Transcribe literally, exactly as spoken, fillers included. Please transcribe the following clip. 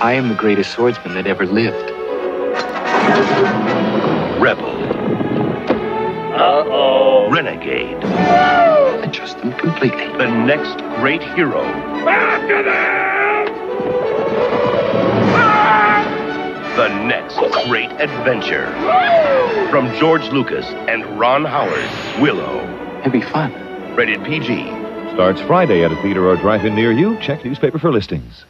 I am the greatest swordsman that ever lived. Rebel. Uh-oh. Renegade. Whoa! I trust them completely. The next great hero. After them! Ah! The next great adventure. Whoa! From George Lucas and Ron Howard, Willow. It'd be fun. Rated P G. Starts Friday at a theater or drive-in near you. Check newspaper for listings.